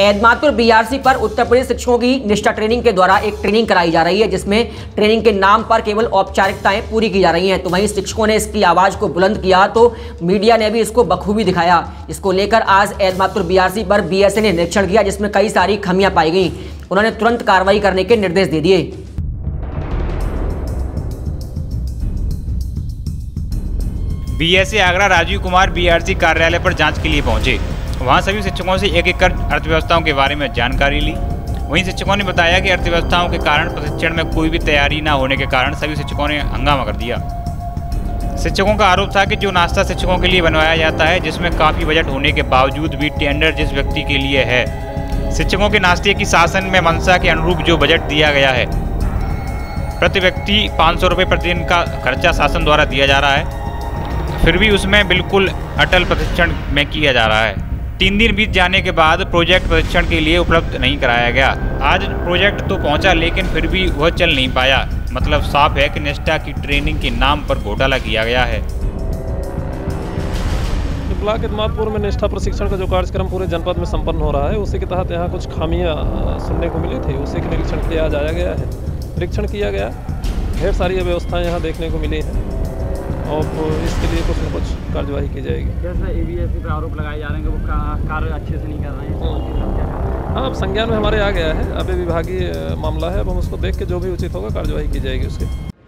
Etmadpur BRC पर उत्तर प्रदेश शिक्षकों की निष्ठा ट्रेनिंग के द्वारा एक ट्रेनिंग कराई जा रही है, जिसमें ट्रेनिंग के नाम पर केवल औपचारिकताएं पूरी की जा रही हैं। तो वहीं शिक्षकों ने इसकी आवाज़ को बुलंद किया तो मीडिया ने भी इसको बखूबी दिखाया। इसको लेकर आज एतमादपुर बीआरसी पर बीएसए ने निरीक्षण किया, जिसमें कई सारी खमियाँ पाई गई। उन्होंने तुरंत कार्रवाई करने के निर्देश दे दिए। बीएसए आगरा राजीव कुमार बीआरसी कार्यालय पर जांच के लिए पहुंचे। वहां सभी शिक्षकों से एक एक कर अर्थव्यवस्थाओं के बारे में जानकारी ली। वहीं शिक्षकों ने बताया कि अर्थव्यवस्थाओं के कारण प्रशिक्षण में कोई भी तैयारी न होने के कारण सभी शिक्षकों ने हंगामा कर दिया। शिक्षकों का आरोप था कि जो नाश्ता शिक्षकों के लिए बनवाया जाता है, जिसमें काफ़ी बजट होने के बावजूद भी टेंडर जिस व्यक्ति के लिए है, शिक्षकों के नाश्ते की शासन में मंशा के अनुरूप जो बजट दिया गया है, प्रति व्यक्ति 500 रुपये प्रतिदिन का खर्चा शासन द्वारा दिया जा रहा है, फिर भी उसमें बिल्कुल अटल प्रशिक्षण में किया जा रहा है। 3 दिन बीत जाने के बाद प्रोजेक्ट प्रशिक्षण के लिए उपलब्ध नहीं कराया गया। आज प्रोजेक्ट तो पहुंचा, लेकिन फिर भी वह चल नहीं पाया। मतलब साफ है कि निष्ठा की ट्रेनिंग के नाम पर घोटाला किया गया है। ब्लॉक एतमादपुर में निष्ठा प्रशिक्षण का जो कार्यक्रम पूरे जनपद में संपन्न हो रहा है, उसी के तहत यहाँ कुछ खामियाँ सुनने को मिली थी। उसी के निरीक्षण के लिए आज आया गया है, निरीक्षण किया गया। ढेर सारी व्यवस्थाएँ यहाँ देखने को मिली हैं और इसके लिए कुछ न कुछ कार्यवाही की जाएगी। जैसे एबीएससी पर आरोप लगाए जा रहे हैं कि वो कार्य अच्छे से नहीं कर रहे हैं। हाँ, अब संज्ञान में हमारे आ गया है। अब विभागीय मामला है, अब हम उसको देख के जो भी उचित होगा कार्यवाही की जाएगी उसके।